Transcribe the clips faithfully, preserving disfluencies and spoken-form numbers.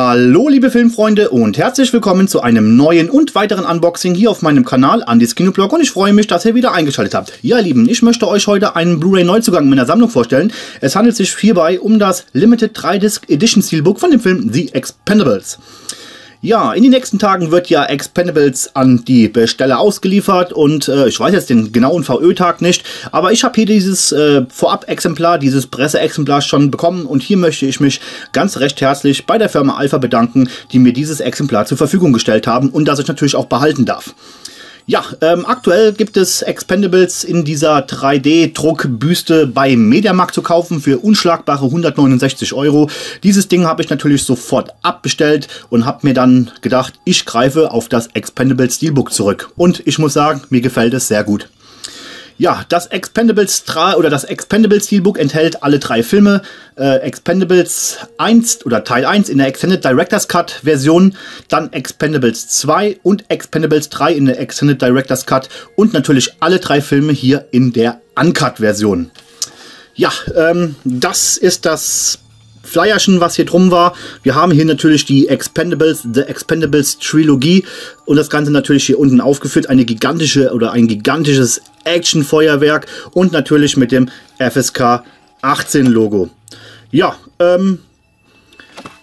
Hallo liebe Filmfreunde und herzlich willkommen zu einem neuen und weiteren Unboxing hier auf meinem Kanal Andis Kino Blog, und ich freue mich, dass ihr wieder eingeschaltet habt. Ja Lieben, ich möchte euch heute einen Blu-ray Neuzugang meiner Sammlung vorstellen. Es handelt sich hierbei um das Limited drei Disc Edition Steelbook von dem Film The Expendables. Ja, in den nächsten Tagen wird ja Expendables an die Besteller ausgeliefert und äh, ich weiß jetzt den genauen V Ö-Tag nicht, aber ich habe hier dieses äh, Vorab-Exemplar, dieses Presseexemplar schon bekommen, und hier möchte ich mich ganz recht herzlich bei der Firma Alpha bedanken, die mir dieses Exemplar zur Verfügung gestellt haben und das ich natürlich auch behalten darf. Ja, ähm, aktuell gibt es Expendables in dieser drei D Druckbüste bei Mediamarkt zu kaufen für unschlagbare hundertneunundsechzig Euro. Dieses Ding habe ich natürlich sofort abbestellt und habe mir dann gedacht, ich greife auf das Expendables Steelbook zurück. Und ich muss sagen, mir gefällt es sehr gut. Ja, das Expendables oder das Expendables Steelbook enthält alle drei Filme. Äh, Expendables eins oder Teil eins in der Extended Director's Cut Version, dann Expendables zwei und Expendables drei in der Extended Director's Cut und natürlich alle drei Filme hier in der Uncut Version. Ja, ähm, das ist das Flyerchen, was hier drum war. Wir haben hier natürlich die Expendables, The Expendables Trilogie und das Ganze natürlich hier unten aufgeführt. Eine gigantische oder ein gigantisches Actionfeuerwerk und natürlich mit dem F S K achtzehn Logo. Ja, ähm,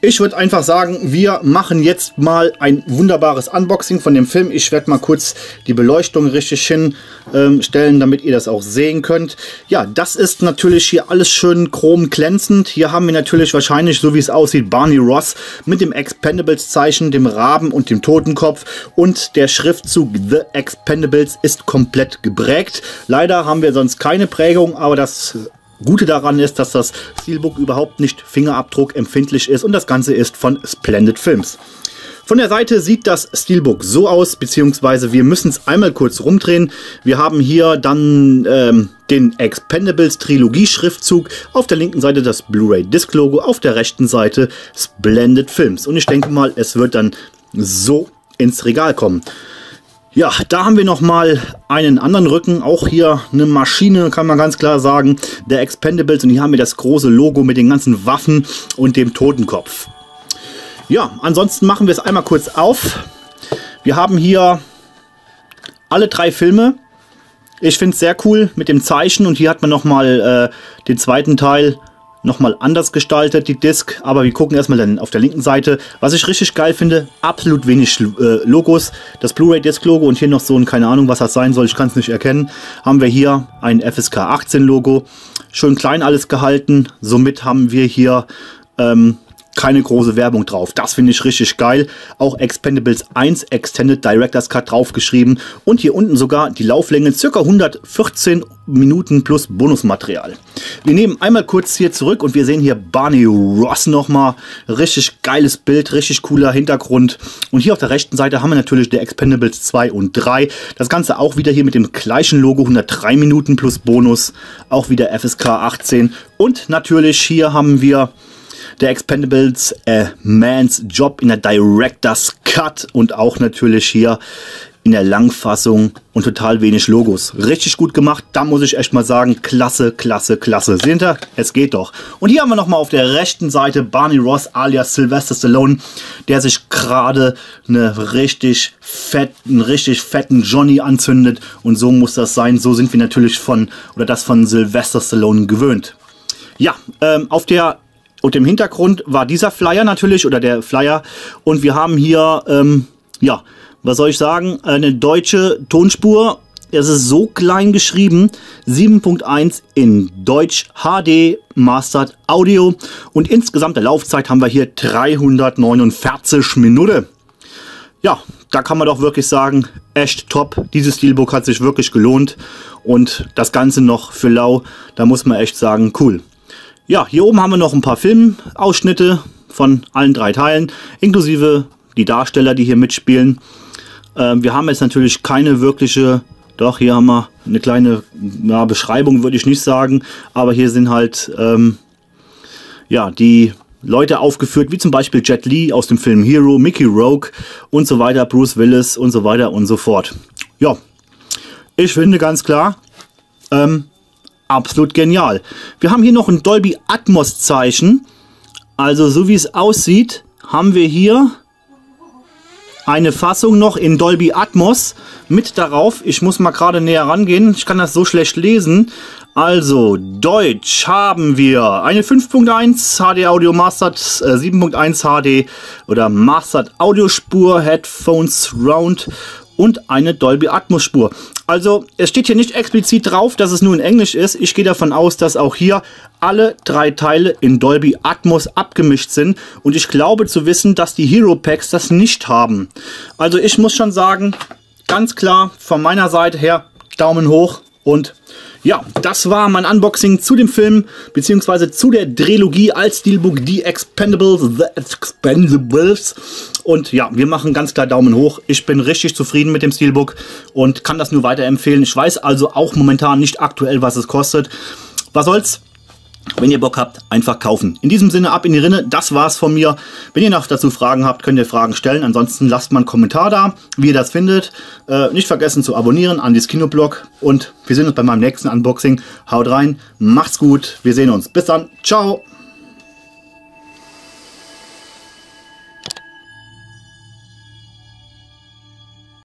ich würde einfach sagen, wir machen jetzt mal ein wunderbares Unboxing von dem Film. Ich werde mal kurz die Beleuchtung richtig hinstellen, damit ihr das auch sehen könnt. Ja, das ist natürlich hier alles schön chrom glänzend. Hier haben wir natürlich wahrscheinlich, so wie es aussieht, Barney Ross mit dem Expendables-Zeichen, dem Raben und dem Totenkopf. Und der Schriftzug The Expendables ist komplett geprägt. Leider haben wir sonst keine Prägung, aber das Gute daran ist, dass das Steelbook überhaupt nicht fingerabdruckempfindlich ist, und das Ganze ist von Splendid Films. Von der Seite sieht das Steelbook so aus, beziehungsweise wir müssen es einmal kurz rumdrehen. Wir haben hier dann ähm, den Expendables Trilogie Schriftzug, auf der linken Seite das Blu-ray Disc Logo, auf der rechten Seite Splendid Films. Und ich denke mal, es wird dann so ins Regal kommen. Ja, da haben wir nochmal einen anderen Rücken, auch hier eine Maschine, kann man ganz klar sagen, der Expendables, und hier haben wir das große Logo mit den ganzen Waffen und dem Totenkopf. Ja, ansonsten machen wir es einmal kurz auf. Wir haben hier alle drei Filme. Ich finde es sehr cool mit dem Zeichen, und hier hat man nochmal äh, den zweiten Teil nochmal anders gestaltet, die Disc, aber wir gucken erstmal dann auf der linken Seite. Was ich richtig geil finde, absolut wenig äh, Logos, das Blu-ray Disc Logo und hier noch so ein, keine Ahnung was das sein soll, ich kann es nicht erkennen, haben wir hier ein F S K achtzehn Logo, schön klein alles gehalten, somit haben wir hier ähm, keine große Werbung drauf. Das finde ich richtig geil. Auch Expendables eins Extended Director's Cut draufgeschrieben und hier unten sogar die Lauflänge ca. hundertvierzehn Minuten plus Bonusmaterial. Wir nehmen einmal kurz hier zurück und wir sehen hier Barney Ross nochmal. Richtig geiles Bild, richtig cooler Hintergrund. Und hier auf der rechten Seite haben wir natürlich die Expendables zwei und drei. Das Ganze auch wieder hier mit dem gleichen Logo, hundertdrei Minuten plus Bonus. Auch wieder F S K achtzehn. Und natürlich hier haben wir der Expendables, äh, Man's Job in der Director's Cut und auch natürlich hier in der Langfassung und total wenig Logos. Richtig gut gemacht, da muss ich echt mal sagen, klasse, klasse, klasse. Seht ihr? Es geht doch. Und hier haben wir nochmal auf der rechten Seite Barney Ross alias Sylvester Stallone, der sich gerade eine richtig fett, einen richtig fetten Johnny anzündet, und so muss das sein. So sind wir natürlich von, oder das von Sylvester Stallone gewöhnt. Ja, ähm, auf der und im Hintergrund war dieser Flyer natürlich, oder der Flyer. Und wir haben hier, ähm, ja, was soll ich sagen, eine deutsche Tonspur. Es ist so klein geschrieben, sieben Punkt eins in Deutsch, H D, Mastered Audio. Und insgesamt der Laufzeit haben wir hier dreihundertneunundvierzig Minuten. Ja, da kann man doch wirklich sagen, echt top. Dieses Steelbook hat sich wirklich gelohnt. Und das Ganze noch für lau, da muss man echt sagen, cool. Ja, hier oben haben wir noch ein paar Filmausschnitte von allen drei Teilen, inklusive die Darsteller, die hier mitspielen. Ähm, wir haben jetzt natürlich keine wirkliche, doch hier haben wir eine kleine ja, Beschreibung, würde ich nicht sagen, aber hier sind halt ähm, ja, die Leute aufgeführt, wie zum Beispiel Jet Li aus dem Film Hero, Mickey Rourke und so weiter, Bruce Willis und so weiter und so fort. Ja, ich finde ganz klar, ähm, absolut genial. Wir haben hier noch ein Dolby Atmos Zeichen. Also so wie es aussieht, haben wir hier eine Fassung noch in Dolby Atmos mit darauf. Ich muss mal gerade näher rangehen. Ich kann das so schlecht lesen. Also, Deutsch haben wir eine fünf Punkt eins H D Audio Mastered, äh, sieben Punkt eins H D oder Mastered Audiospur, Headphones Round und eine Dolby Atmos Spur. Also, es steht hier nicht explizit drauf, dass es nur in Englisch ist. Ich gehe davon aus, dass auch hier alle drei Teile in Dolby Atmos abgemischt sind. Und ich glaube zu wissen, dass die Hero Packs das nicht haben. Also, ich muss schon sagen, ganz klar von meiner Seite her, Daumen hoch. Und ja, das war mein Unboxing zu dem Film, beziehungsweise zu der Trilogie als Steelbook The Expendables, The Expendables. Und ja, wir machen ganz klar Daumen hoch. Ich bin richtig zufrieden mit dem Steelbook und kann das nur weiterempfehlen. Ich weiß also auch momentan nicht aktuell, was es kostet. Was soll's? Wenn ihr Bock habt, einfach kaufen. In diesem Sinne, ab in die Rinne. Das war's von mir. Wenn ihr noch dazu Fragen habt, könnt ihr Fragen stellen. Ansonsten lasst mal einen Kommentar da, wie ihr das findet. Äh, nicht vergessen zu abonnieren, Andis Kino Blog. Und wir sehen uns bei meinem nächsten Unboxing. Haut rein, macht's gut. Wir sehen uns. Bis dann. Ciao.